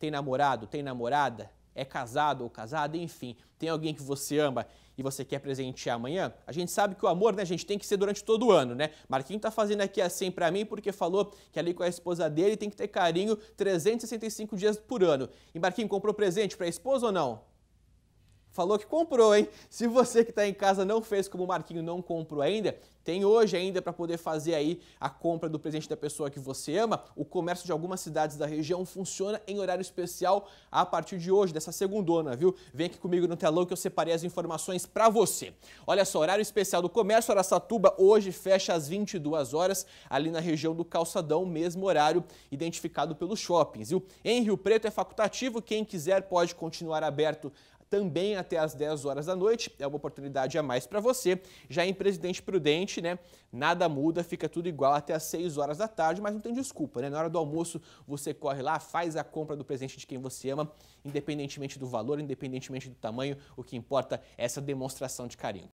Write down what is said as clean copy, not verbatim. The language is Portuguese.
tem namorado, tem namorada, é casado ou casada, enfim, tem alguém que você ama e você quer presentear amanhã? A gente sabe que o amor, né, gente, tem que ser durante todo o ano, né? Marquinho tá fazendo aqui assim pra mim porque falou que ali com a esposa dele tem que ter carinho 365 dias por ano. E Marquinho, comprou presente pra esposa ou não? Falou que comprou, hein? Se você que está em casa não fez como o Marquinho, não comprou ainda, tem hoje ainda para poder fazer aí a compra do presente da pessoa que você ama. O comércio de algumas cidades da região funciona em horário especial a partir de hoje, dessa segundona, viu? Vem aqui comigo no telão que eu separei as informações para você. Olha só, horário especial do comércio, Araçatuba hoje fecha às 22 horas, ali na região do Calçadão, mesmo horário identificado pelos shoppings, viu? Em Rio Preto é facultativo, quem quiser pode continuar aberto também até às 10 horas da noite, é uma oportunidade a mais para você. Já em Presidente Prudente, né, nada muda, fica tudo igual até às 6 horas da tarde, mas não tem desculpa, né? Na hora do almoço você corre lá, faz a compra do presente de quem você ama, independentemente do valor, independentemente do tamanho, o que importa é essa demonstração de carinho.